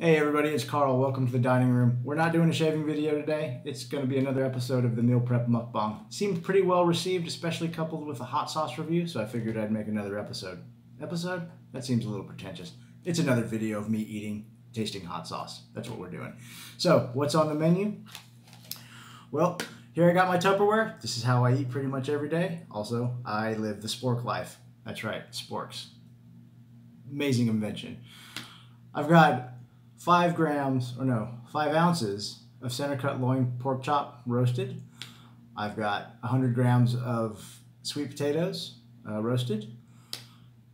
Hey everybody, it's Carl. Welcome to the dining room. We're not doing a shaving video today. It's going to be another episode of the meal prep mukbang. Seemed pretty well received, especially coupled with a hot sauce review, so I figured I'd make another episode. Episode? That seems a little pretentious. It's another video of me eating, tasting hot sauce. That's what we're doing. So, what's on the menu? Well, here I got my Tupperware. This is how I eat pretty much every day. Also, I live the spork life. That's right, sporks. Amazing invention. I've got 5 ounces of center cut loin pork chop roasted. I've got 100 grams of sweet potatoes roasted,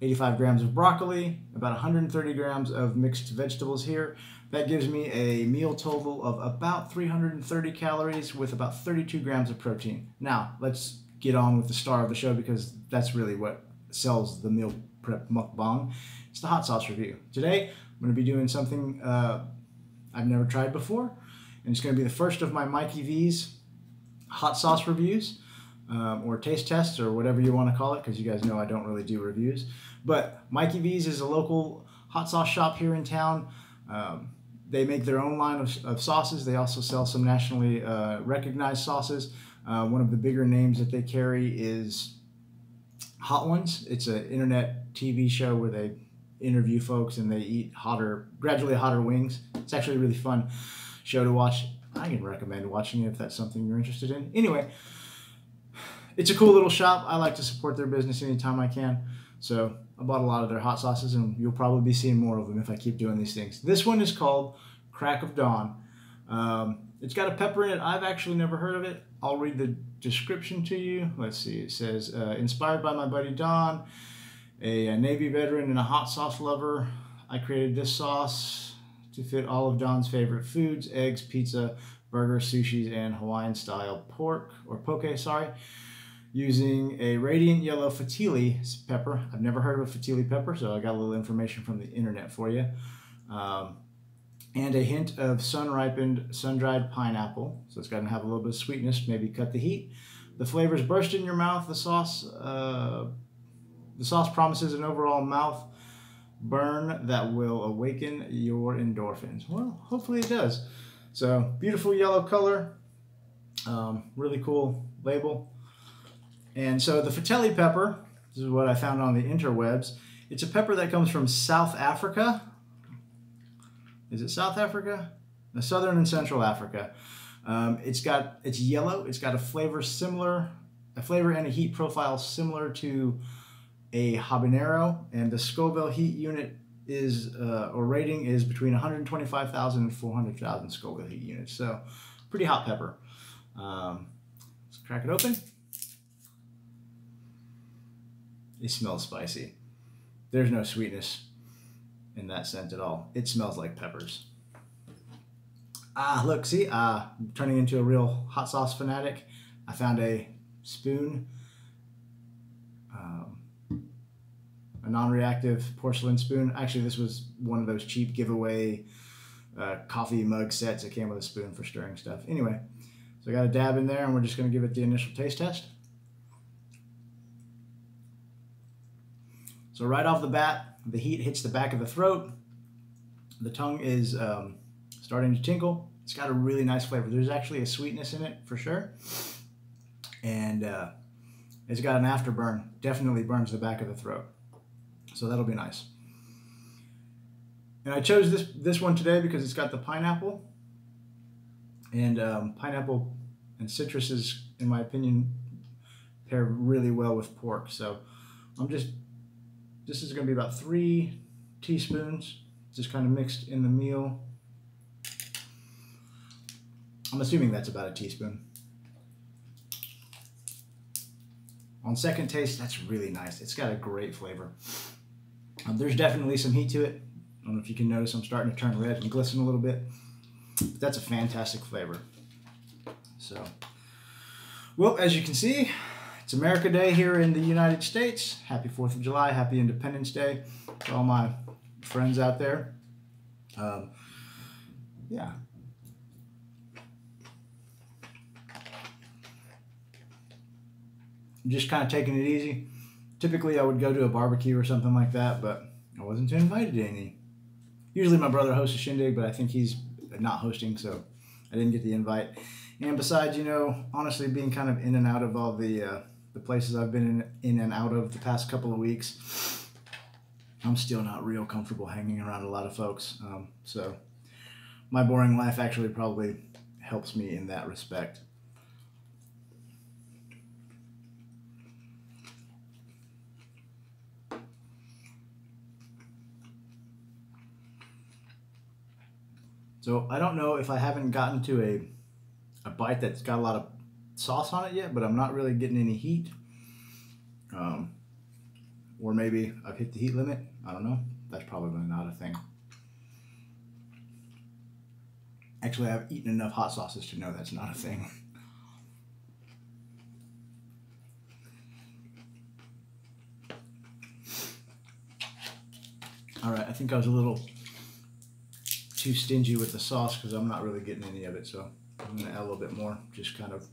85 grams of broccoli, about 130 grams of mixed vegetables here. That gives me a meal total of about 330 calories with about 32 grams of protein. Now, let's get on with the star of the show because that's really what sells the meal prep mukbang. It's the hot sauce review. Today, I'm going to be doing something I've never tried before, and it's going to be the first of my Mikey V's hot sauce reviews, or taste tests, or whatever you want to call it, because you guys know I don't really do reviews. But Mikey V's is a local hot sauce shop here in town. They make their own line of sauces. They also sell some nationally recognized sauces. One of the bigger names that they carry is Hot Ones. It's an internet TV show where they interview folks and they eat gradually hotter wings. It's actually a really fun show to watch. I can recommend watching it if that's something you're interested in. Anyway, it's a cool little shop. I like to support their business anytime I can. So I bought a lot of their hot sauces, and you'll probably be seeing more of them if I keep doing these things. This one is called Crack of Don. It's got a pepper in it. I've actually never heard of it. I'll read the description to you. Let's see. It says, inspired by my buddy Don, a Navy veteran and a hot sauce lover, I created this sauce to fit all of Don's favorite foods: eggs, pizza, burger, sushis, and Hawaiian-style poke, using a radiant yellow fatalii pepper. I've never heard of a fatalii pepper, so I got a little information from the internet for you. And a hint of sun-ripened, sun-dried pineapple. So it's got to have a little bit of sweetness, maybe cut the heat. The flavors burst in your mouth. The sauce promises an overall mouth burn that will awaken your endorphins. Well, hopefully it does. So, beautiful yellow color, really cool label. And so the fatalii pepper, this is what I found on the interwebs. It's a pepper that comes from South Africa. Is it South Africa? No, Southern and Central Africa. It's yellow. It's got a flavor and a heat profile similar to a habanero, and the Scoville heat unit is, or rating is between 125,000 and 400,000 Scoville heat units. So pretty hot pepper. Let's crack it open. It smells spicy. There's no sweetness in that scent at all. It smells like peppers. Ah, look, see, I'm turning into a real hot sauce fanatic. I found a spoon, a non-reactive porcelain spoon. Actually, this was one of those cheap giveaway coffee mug sets that came with a spoon for stirring stuff. Anyway, so I got a dab in there, and we're just going to give it the initial taste test. So right off the bat, the heat hits the back of the throat. The tongue is starting to tingle. It's got a really nice flavor. There's actually a sweetness in it for sure. And it's got an afterburn. Definitely burns the back of the throat. So that'll be nice. And I chose this one today because it's got the pineapple. And pineapple and citruses, in my opinion, pair really well with pork. So this is going to be about 3 teaspoons, just kind of mixed in the meal. I'm assuming that's about a teaspoon. On second taste, that's really nice. It's got a great flavor. There's definitely some heat to it. I don't know if you can notice, I'm starting to turn red and glisten a little bit. But that's a fantastic flavor. So, well, as you can see, it's America Day here in the United States. Happy 4th of July, happy Independence Day to all my friends out there. Yeah. Just kind of taking it easy. Typically I would go to a barbecue or something like that, but I wasn't invited to any. Usually my brother hosts a shindig, but I think he's not hosting, so I didn't get the invite. And besides, you know, honestly being kind of in and out of all the places I've been in and out of the past couple of weeks, I'm still not real comfortable hanging around a lot of folks. So my boring life actually probably helps me in that respect. So I don't know if I haven't gotten to a bite that's got a lot of sauce on it yet, but I'm not really getting any heat. Or maybe I've hit the heat limit. I don't know. That's probably not a thing. Actually, I've eaten enough hot sauces to know that's not a thing. All right, I think I was a little too stingy with the sauce because I'm not really getting any of it, so I'm gonna add a little bit more, just kind of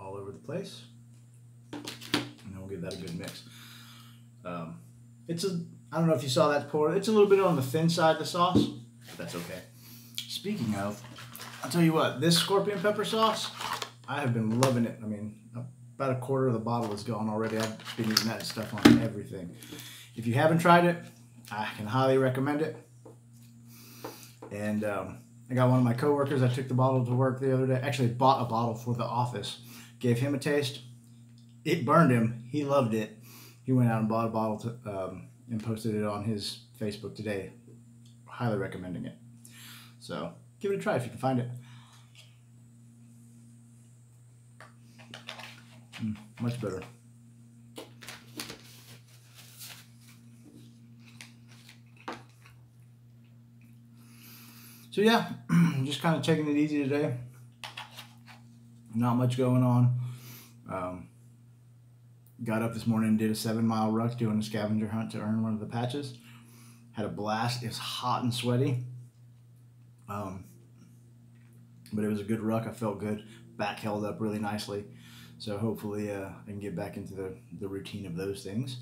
all over the place, and then we'll give that a good mix. I don't know if you saw that pour, it's a little bit on the thin side of the sauce, but that's okay. Speaking of, I'll tell you what, this scorpion pepper sauce, I have been loving it. I mean, about a quarter of the bottle is gone already. I've been eating that stuff on everything. If you haven't tried it, I can highly recommend it. And I got one of my coworkers. I took the bottle to work the other day. Actually, bought a bottle for the office. Gave him a taste. It burned him. He loved it. He went out and bought a bottle to, and posted it on his Facebook today. Highly recommending it. So give it a try if you can find it. Much better. So yeah, just kind of taking it easy today. Not much going on. Got up this morning and did a 7-mile ruck doing a scavenger hunt to earn one of the patches. Had a blast. It was hot and sweaty. But it was a good ruck. I felt good. Back held up really nicely. So hopefully I can get back into the routine of those things.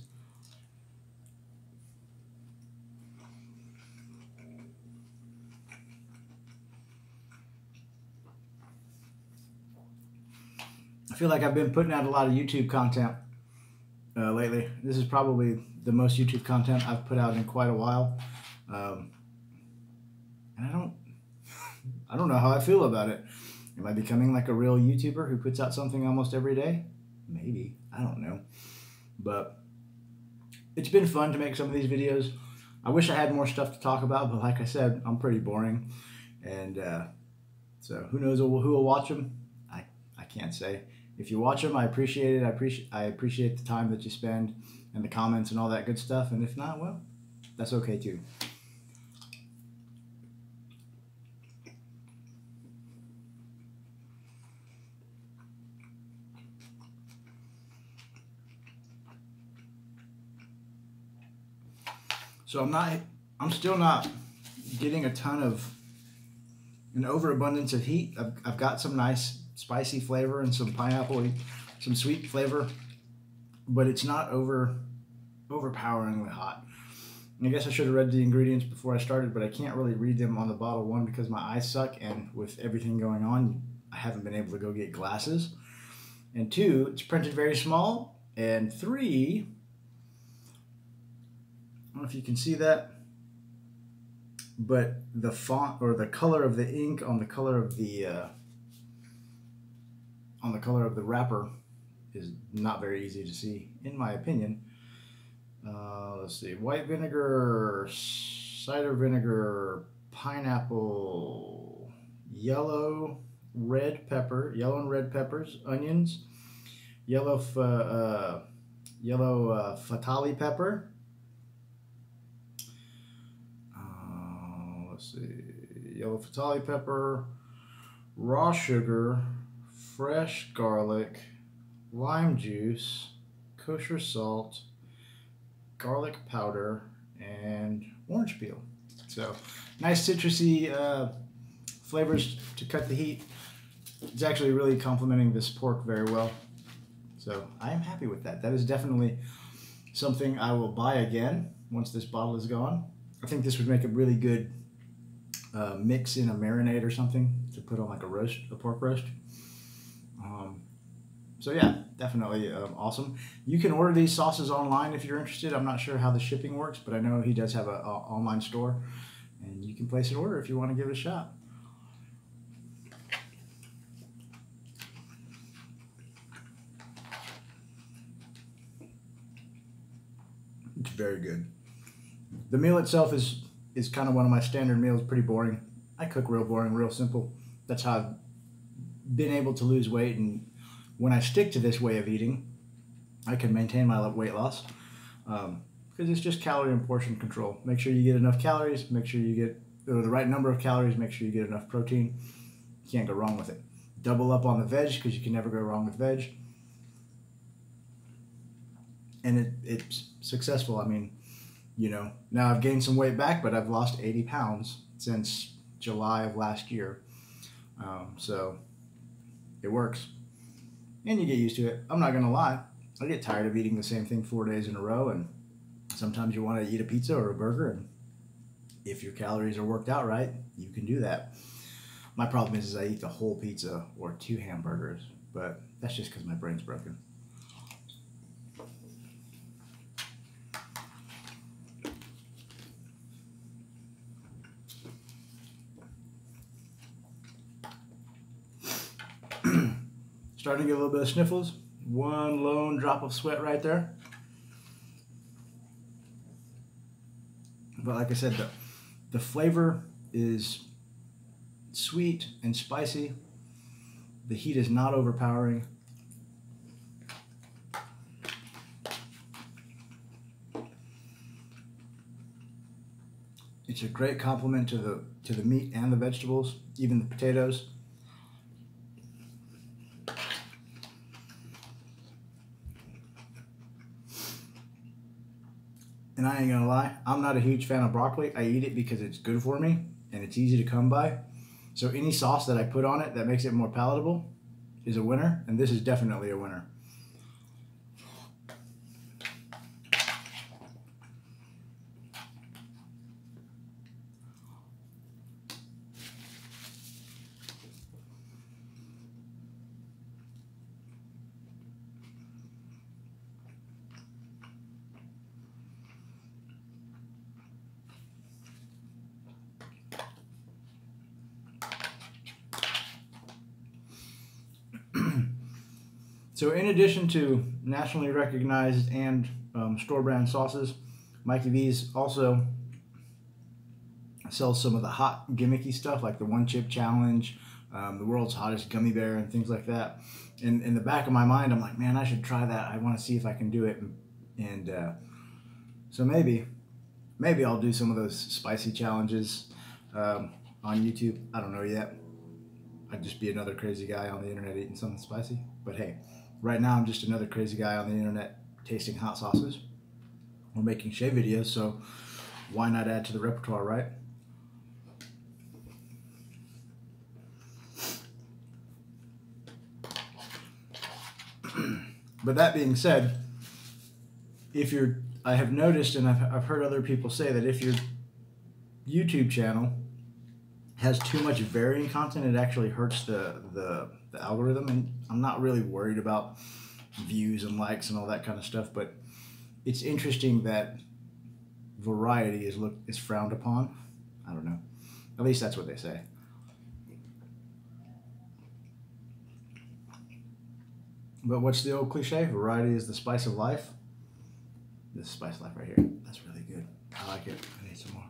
I feel like I've been putting out a lot of YouTube content lately. This is probably the most YouTube content I've put out in quite a while. And I don't know how I feel about it. Am I becoming like a real YouTuber who puts out something almost every day? Maybe. I don't know. But it's been fun to make some of these videos. I wish I had more stuff to talk about, but like I said, I'm pretty boring. And so who knows who will watch them? I can't say. If you watch them, I appreciate it. I appreciate the time that you spend and the comments and all that good stuff. And if not, well, that's okay too. So I'm still not getting a ton of an overabundance of heat. I've got some nice spicy flavor and some pineapple, some sweet flavor, but it's not overpoweringly hot. And I guess I should have read the ingredients before I started, but I can't really read them on the bottle, one because my eyes suck, and with everything going on, I haven't been able to go get glasses. And two, it's printed very small. And three, I don't know if you can see that, but the font or the color of the ink on the color of the wrapper is not very easy to see, in my opinion. Let's see, white vinegar, cider vinegar, pineapple, yellow and red peppers, onions, yellow fatalii pepper. Let's see, yellow fatalii pepper, raw sugar, fresh garlic, lime juice, kosher salt, garlic powder, and orange peel. So nice citrusy flavors to cut the heat. It's actually really complementing this pork very well. So I am happy with that. That is definitely something I will buy again once this bottle is gone. I think this would make a really good mix in a marinade or something to put on like a roast, a pork roast. So yeah, definitely awesome. You can order these sauces online if you're interested. I'm not sure how the shipping works, but I know he does have an online store, and you can place an order if you want to give it a shot. It's very good. The meal itself is kind of one of my standard meals, pretty boring. I cook real boring, real simple. That's how I've been able to lose weight, and when I stick to this way of eating, I can maintain my weight loss because it's just calorie and portion control. Make sure you get enough calories, make sure you get the right number of calories, make sure you get enough protein. You can't go wrong with it. Double up on the veg because you can never go wrong with veg. And it's successful. I mean, you know, now I've gained some weight back, but I've lost 80 pounds since July of last year. So it works. And you get used to it. I'm not going to lie. I get tired of eating the same thing 4 days in a row, and sometimes you want to eat a pizza or a burger, and if your calories are worked out right, you can do that. My problem is I eat the whole pizza or 2 hamburgers, but that's just because my brain's broken. Starting to get a little bit of sniffles. One lone drop of sweat right there. But like I said, the flavor is sweet and spicy. The heat is not overpowering. It's a great complement to the meat and the vegetables, even the potatoes. And I ain't gonna lie, I'm not a huge fan of broccoli. I eat it because it's good for me and it's easy to come by. So any sauce that I put on it that makes it more palatable is a winner, and this is definitely a winner. So in addition to nationally recognized and store brand sauces, Mikey V's also sells some of the hot gimmicky stuff like the One Chip Challenge, the World's Hottest Gummy Bear, and things like that. And in the back of my mind, I'm like, man, I should try that. I want to see if I can do it. And so maybe I'll do some of those spicy challenges on YouTube. I don't know yet. I'd just be another crazy guy on the internet eating something spicy. But hey, right now I'm just another crazy guy on the internet tasting hot sauces or making shave videos, so why not add to the repertoire, right? But that being said, if you're, I have noticed and I've heard other people say that if your YouTube channel has too much varying content, it actually hurts the algorithm, and I'm not really worried about views and likes and all that kind of stuff, but it's interesting that variety is frowned upon. I don't know. At least that's what they say. But what's the old cliche? Variety is the spice of life. This spice life right here. That's really good. I like it. I need some more.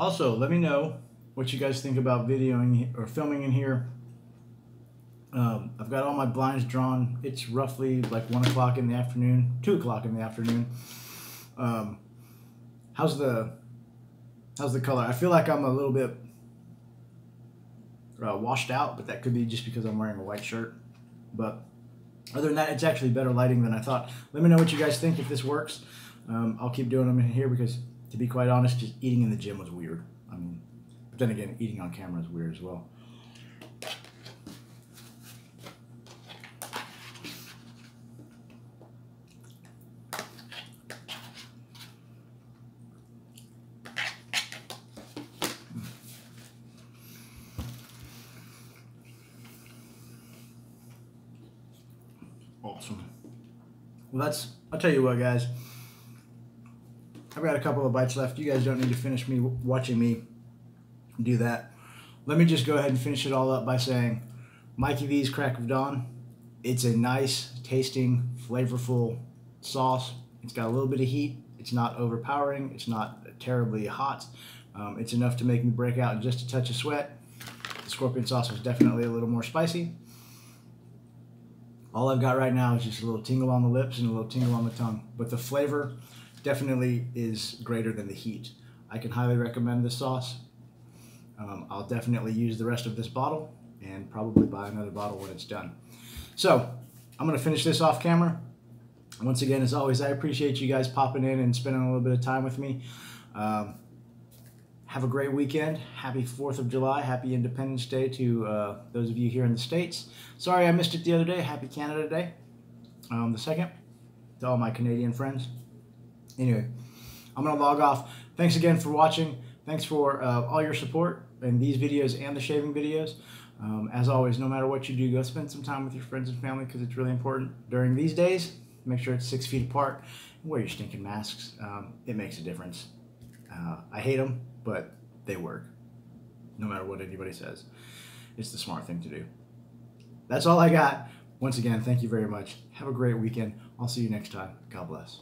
Also, let me know what you guys think about videoing or filming in here. I've got all my blinds drawn. It's roughly like 1 o'clock in the afternoon, 2 o'clock in the afternoon. How's the How's the color? I feel like I'm a little bit washed out, but that could be just because I'm wearing a white shirt. But other than that, it's actually better lighting than I thought. Let me know what you guys think if this works. I'll keep doing them in here because, to be quite honest, just eating in the gym was weird. I mean, but then again, eating on camera is weird as well. Awesome. Well, that's, I'll tell you what, guys, I've got a couple of bites left. You guys don't need to finish me watching me do that. Let me just go ahead and finish it all up by saying Mikey V's Crack of Don. It's a nice tasting, flavorful sauce. It's got a little bit of heat. It's not overpowering. It's not terribly hot. It's enough to make me break out in just a touch of sweat. The scorpion sauce was definitely a little more spicy. All I've got right now is just a little tingle on the lips and a little tingle on the tongue. But the flavor definitely is greater than the heat. I can highly recommend this sauce. I'll definitely use the rest of this bottle and probably buy another bottle when it's done. So I'm going to finish this off camera. Once again, as always, I appreciate you guys popping in and spending a little bit of time with me. Have a great weekend. Happy 4th of July. Happy Independence Day to those of you here in the States. Sorry I missed it the other day. Happy Canada Day, the 2nd, to all my Canadian friends. Anyway, I'm going to log off. Thanks again for watching. Thanks for all your support in these videos and the shaving videos. As always, no matter what you do, go spend some time with your friends and family because it's really important during these days. Make sure it's 6 feet apart. Wear your stinking masks. It makes a difference. I hate them, but they work. No matter what anybody says, it's the smart thing to do. That's all I got. Once again, thank you very much. Have a great weekend. I'll see you next time. God bless.